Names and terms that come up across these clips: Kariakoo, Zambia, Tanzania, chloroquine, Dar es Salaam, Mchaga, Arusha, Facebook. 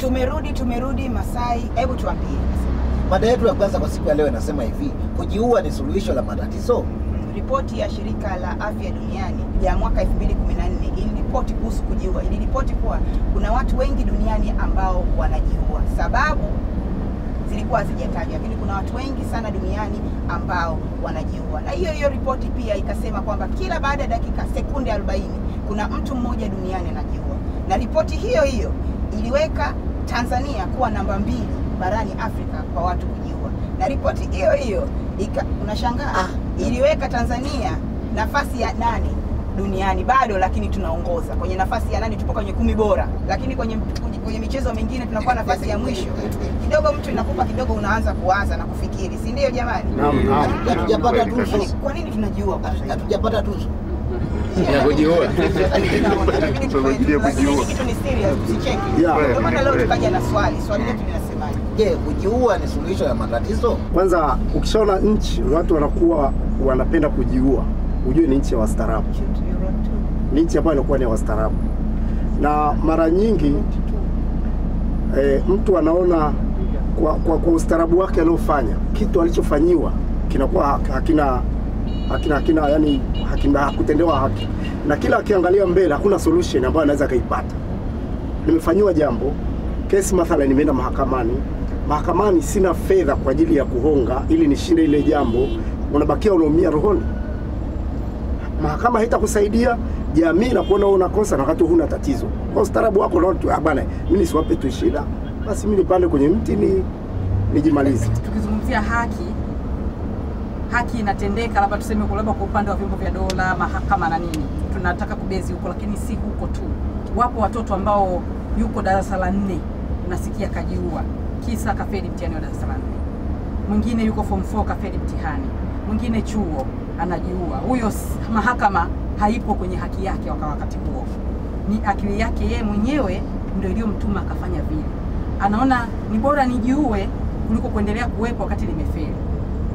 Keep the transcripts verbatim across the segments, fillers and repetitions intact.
Tumerudi, tumerudi Masai, hebu tuambie. Mada yetu ya kwanza kwa siku ya leo inasema hivi, kujiua ni suluhisho la matatizo. Ripoti ya shirika la afya duniani ya mwaka elfu mbili kumi na nne iliripoti kuhusu kujiua. Iliripoti kuwa kuna watu wengi duniani ambao wanajiua. Sababu zilikuwa hazijatajwa, lakini kuna watu wengi sana duniani ambao wanajiua. Na hiyo hiyo ripoti pia ikasema kwamba kila baada ya dakika sekunde arobaini kuna mtu mmoja duniani anajiua. Na ripoti hiyo hiyo iliweka Tanzania kuwa namba mbili barani Afrika kwa watu kujiua. Na ripoti hiyo hiyo unashangaa ah, iliweka Tanzania nafasi ya nane duniani bado, lakini tunaongoza. Kwenye nafasi ya nane tupo kwenye kumi bora, lakini kwenye kwenye michezo mingine tunakuwa nafasi ya mwisho. Kidogo mtu inakupa kidogo unaanza kuwaza na kufikiri, si ndio jamani? Naam, naam. Hatujapata tuzo. Kwa nini tunajiua? Hatujapata tuzo. Ya kujiua. Tunajiua kujiua. Kitu ni serious, usicheki. Ndio maana leo tukaja na swali. Swali letu linasemaje? Je, kujiua ni suluhisho la matatizo? Kwanza ukishaona nchi watu wanakuwa wanapenda kujiua, ujue ni nchi ya wastaarabu. Ni nchi ambayo inakuwa ni wastaarabu. Na mara nyingi e, mtu anaona kwa kwa, kwa ustaarabu wake aliofanya, kitu alichofanyiwa kinakuwa hakina hakina hakina yani hakina kutendewa haki. Na kila akiangalia mbele hakuna solution ambayo anaweza kaipata. Nimefanywa jambo, kesi mathalan nimeenda mahakamani, mahakamani sina fedha kwa ajili ya kuhonga ili nishinde ile jambo, unabakia unaumia rohoni. Mahakama haitakusaidia, jamii inakuona unakosa na wakati huna tatizo. Kwa ustaarabu wako leo tu bana, mimi siwape tu shida, basi mimi nipande kwenye mti ni nijimalize. Tukizungumzia haki, haki inatendeka labda tuseme kwa labda kwa upande wa vyombo vya dola, mahakama na nini. Tunataka kubezi huko, lakini si huko tu. Wapo watoto ambao yuko darasa la nne unasikia kajiua, kisa kafeli mtihani wa darasa la nne. Mwingine yuko form four kafeli mtihani. Mwingine chuo anajiua. Huyo mahakama haipo kwenye haki yake wakati huo. Ni akili yake yeye mwenyewe ndio iliyomtuma akafanya vile. Anaona ni bora nijiue kuliko kuendelea kuwepo wakati nimefeli.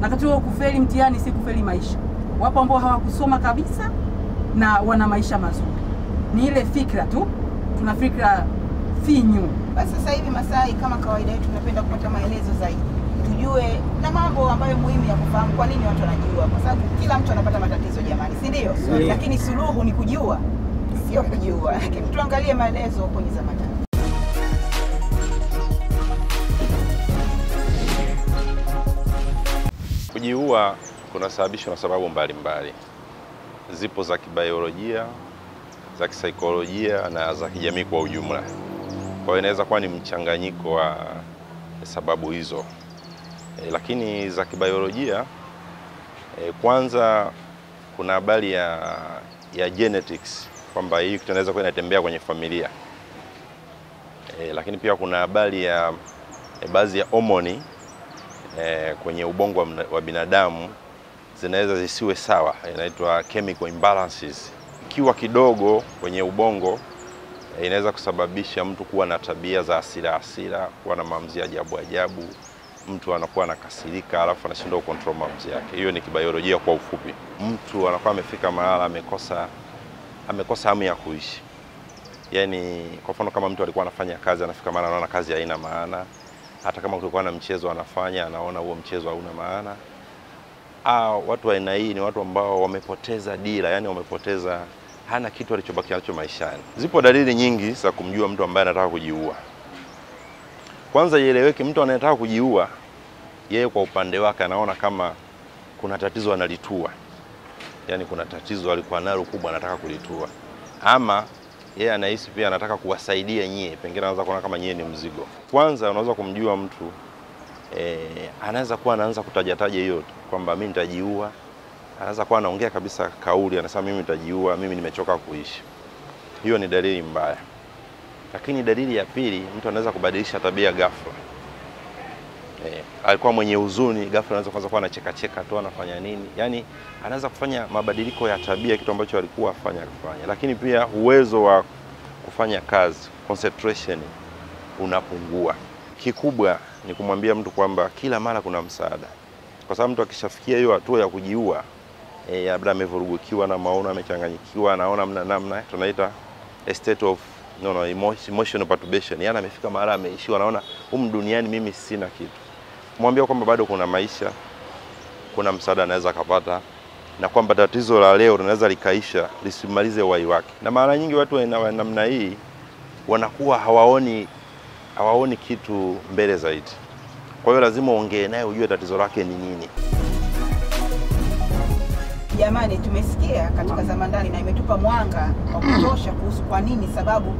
Na wakati huo kufeli mtihani si kufeli maisha. Wapo ambao hawakusoma kabisa na wana maisha mazuri. Ni ile fikra tu, tuna fikra finyu. Basi sasa hivi Masai, kama kawaida yetu, tunapenda kupata maelezo zaidi. Tujue na mambo ambayo muhimu ya kufahamu kwa nini watu wanajiua, kwa sababu kila mtu anapata matatizo jamani, si ndio? Yeah. Lakini suluhu ni kujiua, sio kujiua. Lakini tuangalie maelezo kwenye zamani. Kujiua kunasababishwa na sababu mbalimbali. Zipo za kibiolojia, za kisaikolojia na za kijamii kwa ujumla. Kwa hiyo inaweza kuwa ni mchanganyiko wa sababu hizo. E, lakini za kibiolojia e, kwanza kuna habari ya, ya genetics kwamba hii kitu inaweza kuwa inatembea kwenye familia. E, lakini pia kuna habari ya e, baadhi ya homoni e, kwenye ubongo wa, wa binadamu zinaweza zisiwe sawa, inaitwa chemical imbalances. Ikiwa kidogo kwenye ubongo e, inaweza kusababisha mtu kuwa na tabia za hasira hasira, kuwa na maamuzi ajabu ajabu. Mtu anakuwa anakasirika alafu anashindwa kucontrol maamuzi yake. Hiyo ni kibiolojia kwa ufupi. Mtu anakuwa amefika mahala amekosa amekosa hamu ya kuishi. Yaani kwa mfano kama mtu alikuwa anafanya kazi, anafika mahala anaona kazi haina maana. Hata kama kulikuwa na mchezo anafanya, anaona huo mchezo hauna maana. Ah, watu wa aina hii ni watu ambao wamepoteza dira, yani wamepoteza, hana kitu alichobaki nacho maishani. Zipo dalili nyingi za kumjua mtu ambaye anataka kujiua. Kwanza ieleweke, mtu anayetaka kujiua yeye kwa upande wake anaona kama kuna tatizo analitua. Yaani kuna tatizo alikuwa nalo kubwa anataka kulitua. Ama yeye anahisi pia anataka kuwasaidia nyie, pengine anaanza kuona kama nyie ni mzigo. Kwanza unaweza kumjua mtu eh anaweza kuwa anaanza kutajataja hiyo kwamba mimi nitajiua. Anaweza kuwa anaongea kabisa kauli anasema mimi nitajiua, mimi nimechoka kuishi. Hiyo ni dalili mbaya. Lakini dalili ya pili, mtu anaweza kubadilisha tabia ghafla. Eh, alikuwa mwenye huzuni, ghafla anaweza kuanza kuwa anacheka-cheka tu, anafanya nini? Yaani anaweza kufanya mabadiliko ya tabia, kitu ambacho alikuwa afanya kufanya. Lakini pia uwezo wa kufanya kazi, concentration unapungua. Kikubwa ni kumwambia mtu kwamba kila mara kuna msaada. Kwa sababu mtu akishafikia hiyo hatua ya kujiua, eh labda amevurugukiwa na maono, amechanganyikiwa, anaona mna namna tunaita a state of no, no, emotional perturbation. Yana amefika mara ameishiwa, naona humu duniani mimi sina kitu. Mwambie kwamba bado kuna maisha, kuna msaada anaweza kupata, na kwamba tatizo la leo linaweza likaisha lisimalize uhai wake. Na mara nyingi watu wa namna hii wanakuwa hawaoni hawaoni kitu mbele zaidi. Kwa hiyo lazima uongee naye ujue tatizo lake ni nini. Jamani, tumesikia katika Zamandani na imetupa mwanga wa kutosha kuhusu kwa nini sababu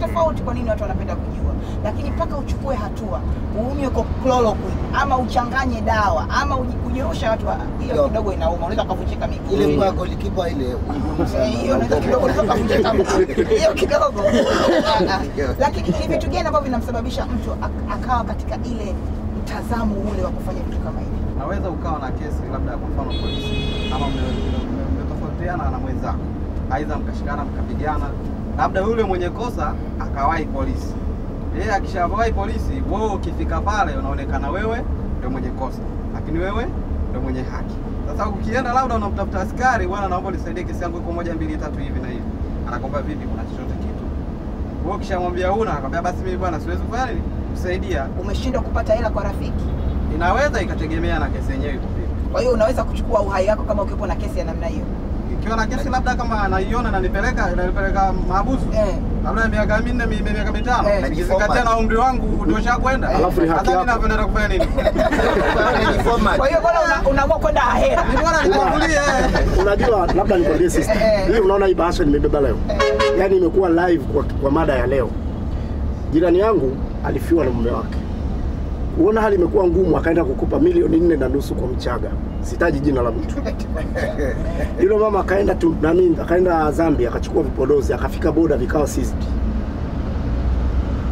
tofauti, kwa nini watu wanapenda kujua. Lakini paka uchukue hatua, uumie kwa chloroquine ama uchanganye dawa ama ujikunyorosha watu, hiyo kidogo inauma, unaweza kuvunjika miguu. Ile kwa golikipa ile hiyo unaweza kidogo kuvunjika miguu. Hiyo kidogo. Lakini ni vitu gani ambavyo vinamsababisha mtu akawa katika ile mtazamo ule wa kufanya kitu kama hivi? Naweza ukawa na kesi labda kwa mfano polisi ama mmetofautiana na mwenzako, aidha mkashikana mkapigana, labda yule mwenye kosa akawahi polisi. Yeye akishawahi polisi, wewe ukifika pale unaonekana wewe ndio mwenye kosa, lakini wewe ndio mwenye haki. Sasa ukienda labda unamtafuta askari, bwana naomba nisaidie kesi yangu iko moja mbili tatu hivi na hivi. Anakwambia vipi, kuna chochote kitu? Wewe ukishamwambia huna, akakwambia basi mimi bwana siwezi kufanya nini? Kusaidia. Umeshindwa kupata hela kwa rafiki. Inaweza ikategemea na kesi yenyewe iko vipi. Kwa hiyo unaweza kuchukua uhai wako kama ukipo na kesi ya namna hiyo. Ikiwa na kesi labda kama anaiona na nipeleka nipeleka mahabusu. Eh. Labda miaka minne miaka mitano. Nikizikatia na umri wangu ndosha kwenda. Alafu ni haki yako. Hata mimi napenda kufanya nini? Kwa hiyo bora unaamua kwenda ahera. Ni bora nikuulie. Unajua labda nikwambie sister. Hii unaona hii bahasha nimebeba leo. Yaani imekuwa live kwa kwa mada ya leo. Jirani yangu alifiwa na mume wake. Uona hali imekuwa ngumu, akaenda kukupa milioni nne na nusu kwa Mchaga. Sitaji jina la mtu. Yule mama akaenda tu na mimi, akaenda Zambia, akachukua vipodozi, akafika boda vikao sisi.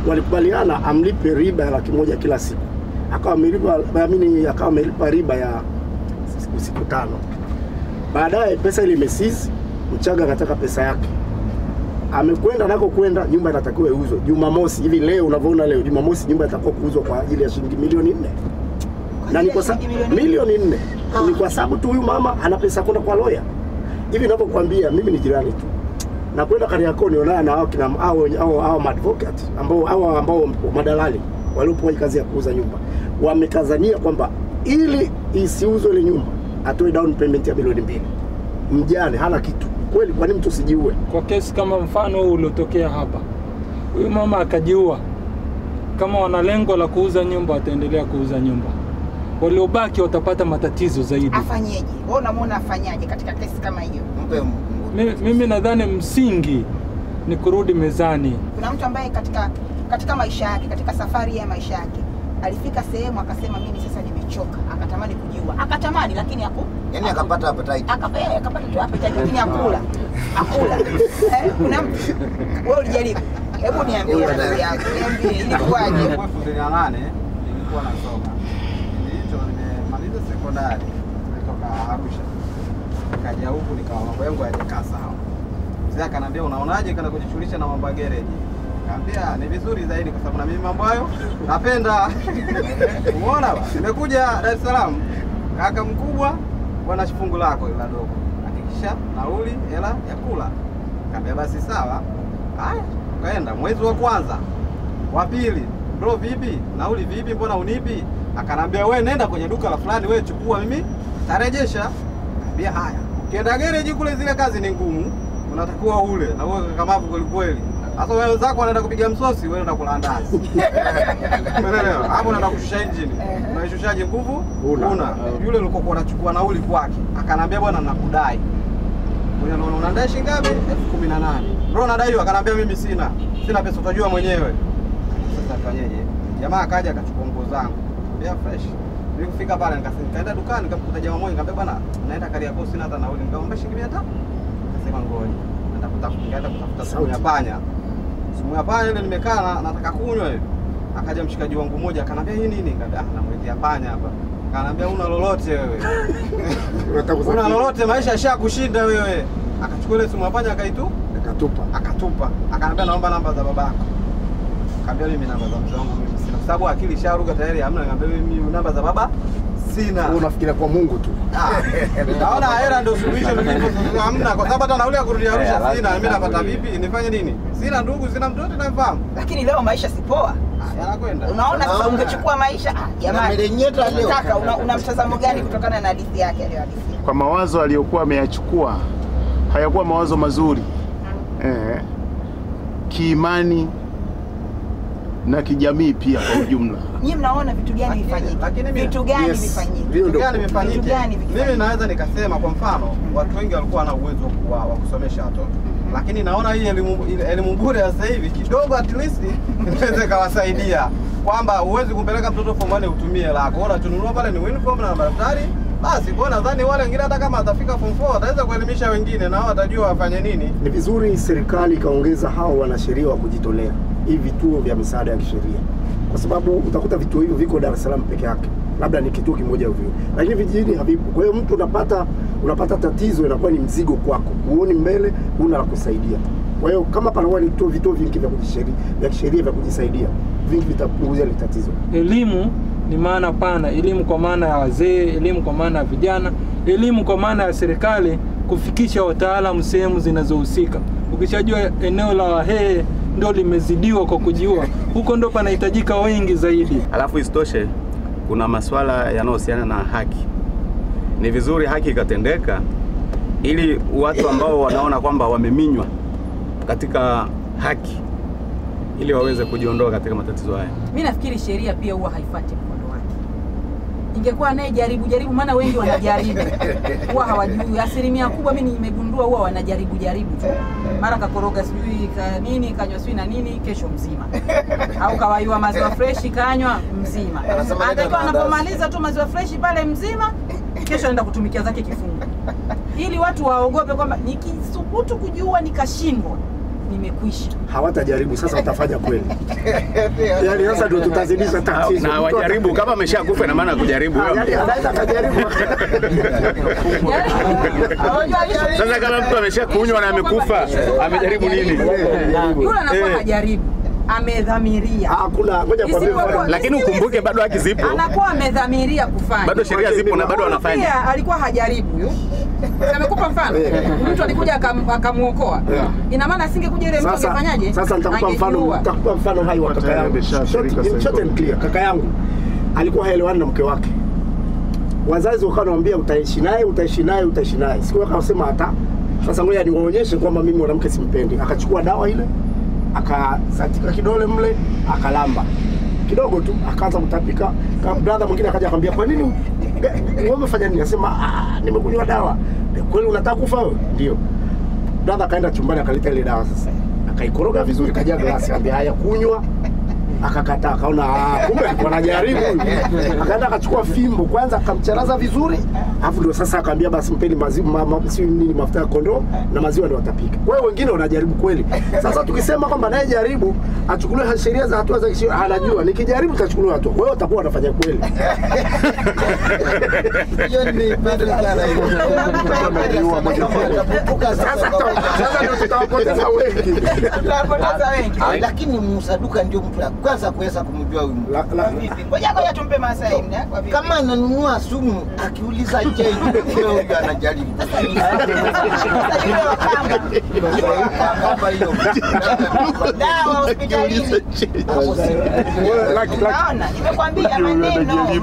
Walikubaliana amlipe riba ya laki moja kila siku. Akawa amelipa, naamini akawa amelipa riba ya siku tano. Baadaye pesa ile imesizi, Mchaga anataka pesa yake. Amekwenda nako kwenda, nyumba inatakiwa iuzwe Jumamosi hivi leo unavyoona leo. Jumamosi nyumba itakuwa kuuzwa kwa ajili ya shilingi milioni nne. Na ni kwa sababu milioni nne. Ni kwa sababu tu huyu mama ana pesa kwenda kwa lawyer. Hivi ninapokuambia mimi ni jirani tu. Na kwenda Kariakoo nionana na hao kina hao hao hao advocate ambao hao ambao madalali waliopoa kazi ya kuuza nyumba. Wamekazania kwamba ili isiuzwe ile nyumba atoe down payment ya milioni mbili. Mjane hana kitu. Kweli kwa nini mtu sijiue? Kwa kesi kama mfano uliotokea hapa, huyu mama akajiua. Kama wana lengo la kuuza nyumba, ataendelea kuuza nyumba. Waliobaki watapata matatizo zaidi. Afanyeje? Wewe unamuona afanyaje katika kesi kama hiyo? Mimi nadhani msingi ni kurudi mezani. Kuna mtu ambaye katika katika maisha yake, katika safari ya maisha yake, alifika sehemu akasema mimi sasa nimechoka, akatamani kujiua. Akatamani lakini hapo yani akapata appetite. Akapea akapata tu appetite lakini akula. Akula. Eh, kuna mtu wewe ulijaribu. Hebu niambie habari yako. Niambie ilikuwaje? elfu mbili na nane nilikuwa nasoma. Nilicho nimemaliza sekondari. Nilitoka Arusha. Nikaja huku nikawa mambo yangu hayajakaa sawa. Mzee akaniambia unaonaje kana kujishughulisha na mambo ya gereji? Nikamwambia ni vizuri zaidi kwa sababu na mimi mambo hayo napenda. Umeona ba? Nimekuja Dar es Salaam. Kaka mkubwa bwana shifungu lako ila dogo. Hakikisha nauli hela ya kula. Kaambia basi sawa. Haya, kaenda mwezi wa kwanza. Wa pili, bro vipi? Nauli vipi? Mbona unipi? Akanambia wewe nenda kwenye duka la fulani, wewe chukua mimi tarejesha. Kaambia haya. Ukienda gereji kule zile kazi ni ngumu. Unatakiwa ule na wewe kama hapo kweli kweli. Sasa wewe zako unaenda kupiga msosi, wewe unaenda kula andazi. Unaelewa? Hapo unaenda kushusha injini. Unaishushaje nguvu? Una. Yule alikokuwa anachukua nauli kwake, akanambia bwana nakudai. Wewe unaona unadai shilingi ngapi? elfu kumi na nane. Bro nadaiwa, akanambia mimi sina. Sina pesa utajua mwenyewe. Sasa fanyeje? Jamaa akaja akachukua nguo zangu. Bia fresh. Nilipofika pale nikaenda dukani nikamkuta jamaa mmoja nikamwambia bwana naenda Kariakoo sina hata nauli. Nikamwambia shilingi mia tano. Akasema ngoja. Naenda kutafuta kutafuta sumu ya panya. Sumu ya panya ile nimekaa nataka kunywa hivi. Akaja mshikaji wangu mmoja akanambia hii nini? Nikamwambia namwekea panya hapa. Akanambia una lolote wewe. Una lolote maisha yashakushinda wewe. Akachukua ile sumu ya panya akaitu akatupa. Akatupa. Akanambia naomba namba za babako. Akamwambia mimi namba za mzee wangu mimi sina. Sababu akili sharuka tayari hamna. Akamwambia mimi namba za baba sina. Unafikiria kwa Mungu tu. Naona hela ndio suluhisho lilipo hamna kwa sababu hata nauli ya kurudi Arusha sina, mimi napata vipi? Nifanye nini? Sina ndugu, sina mtoto nafahamu. Lakini leo maisha si poa. Yanakwenda. Unaona sasa ungechukua maisha jamani. Melenyeta leo. Unataka una mtazamo gani kutokana na hadithi yake aliyohadithia? Kwa mawazo aliyokuwa ameyachukua hayakuwa mawazo mazuri. Eh. Kiimani na kijamii pia kwa ujumla. Nyinyi mnaona vitu gani vifanyike? Lakini vitu gani vifanyike? Vitu gani vifanyike? Mimi naweza nikasema kwa mfano watu wengi walikuwa na uwezo wa kusomesha watoto. Lakini naona hii elimu bure sasa hivi kidogo at least inaweza kawasaidia. Kwamba uwezi kumpeleka mtoto form one utumie la. Bora tununua pale ni uniform na madaftari. Basi kwa nadhani wale wengine hata kama atafika form four ataweza kuelimisha wengine na watajua wafanye nini. Ni vizuri serikali kaongeza hao wanasheria wa kujitolea. Hivi vituo vya misaada ya kisheria. Kwa sababu utakuta vituo hivyo viko Dar es Salaam peke yake. Labda ni kituo kimoja hivi. Lakini vijijini havipo. Kwa hiyo mtu unapata unapata tatizo inakuwa ni mzigo kwako. Uone mbele una la kusaidia. Kwa hiyo kama panakuwa ni vituo vituo vingi vya kujisheria, vya kisheria vya kujisaidia, vingi vitapunguza ile tatizo. Elimu ni maana pana, elimu kwa maana ya wazee, elimu kwa maana ya vijana, elimu kwa maana ya serikali kufikisha wataalamu sehemu zinazohusika. Ukishajua eneo la Wahehe ndio limezidiwa kwa kujiua, huko ndo panahitajika wengi zaidi. Alafu isitoshe kuna masuala yanayohusiana na haki. Ni vizuri haki ikatendeka ili watu ambao wanaona kwamba wameminywa katika haki ili waweze kujiondoa katika matatizo haya. Mimi nafikiri sheria pia huwa haifuati mkondo wake. Ingekuwa naye jaribu jaribu maana wengi wanajaribu. Huwa hawajui. Asilimia kubwa mimi nimegundua huwa wanajaribu jaribu tu. Mara kakoroga sijui ka nini, kanywa sijui na nini kesho mzima. Au kawaiwa maziwa fresh kanywa mzima. Atakiwa anapomaliza tu maziwa fresh pale mzima kesho anaenda kutumikia zake kifungo. Ili watu waogope kwamba nikisubutu kujiua nikashindwa. Nimekwisha. Hawatajaribu sasa watafanya kweli. Yaani sasa ndio tutazidisha tatizo. Na wajaribu kama ameshakufa na maana kujaribu wewe. Yaani anaweza kujaribu. Sasa kama mtu ameshakunywa na amekufa, amejaribu nini? Yule anakuwa hajaribu. Amedhamiria. Hakuna ngoja kwa mfano. Lakini ukumbuke bado haki zipo. Anakuwa amedhamiria kufanya. Bado sheria zipo na bado anafanya. Pia alikuwa hajaribu yule. Amekupa mfano. Mtu alikuja akamuokoa. Ina maana asingekuja ile mtu angefanyaje? Sasa nitakupa mfano, nitakupa mfano hai wa kaka yangu. Short and clear. Kaka yangu alikuwa haelewani na mke wake. Wazazi wakaanamwambia utaishi naye, utaishi naye, utaishi naye. Siku akasema hata sasa ngoja niwaonyeshe kwamba mimi mwanamke simpendi. Akachukua dawa ile akasatika kidole mle akalamba kidogo tu akaanza kutapika. Kama brother mwingine akaja akamwambia kwa nini wewe umefanya nini? Anasema ah, nimekunywa dawa. Kweli unataka kufa wewe? Ndio. Brother kaenda chumbani akaleta ile dawa sasa. Akaikoroga vizuri kaja glasi ambaye haya kunywa. Akakataa kaona ah, kumbe alikuwa anajaribu. Akaenda akachukua fimbo kwanza akamcharaza vizuri. Alafu ndio sasa akamwambia basi mpeni maziwa mapisi nini mafuta ya kondoo na maziwa ndio watapika. Kwa hiyo wengine wanajaribu kweli. Sasa tukisema kwamba naye jaribu achukuliwe sheria za hatua za kisheria anajua nikijaribu tachukuliwa hatua. Kwa hiyo atakuwa anafanya kweli. Hiyo ni bado sana hiyo. Sasa ndio tutawapoteza wengi. Tutawapoteza wengi. Lakini Msaduka ndio mtu kwanza kuweza kumjua huyu mtu. Ngoja ngoja tumpe Masai mda kwa vipi. Kama ananunua sumu akiuliza je yule huyu anajaribu. Dawa hospitalini. Naona nimekwambia maneno.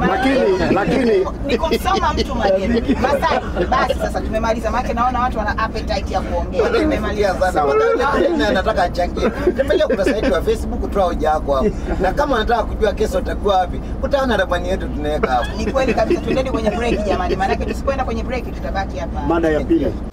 Lakini lakini nikomsoma mtu maneno. Masai basi sasa tumemaliza maana naona watu wana appetite ya kuongea. Tumemaliza sana. Nataka achangie. Tembelea kwa site ya Facebook toa hoja yako. Na kama unataka kujua kesho utakuwa wapi utaona ramani yetu tunaweka hapo. Ni kweli kabisa, twendeni kwenye break jamani, maana yake tusipoenda kwenye break tutabaki hapa. Mada ya pili.